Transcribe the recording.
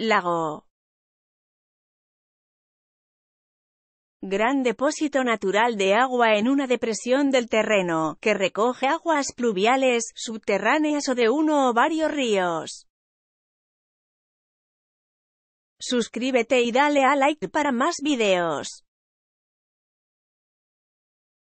lago. Gran depósito natural de agua en una depresión del terreno, que recoge aguas pluviales, subterráneas o de uno o varios ríos. Suscríbete y dale a like para más videos.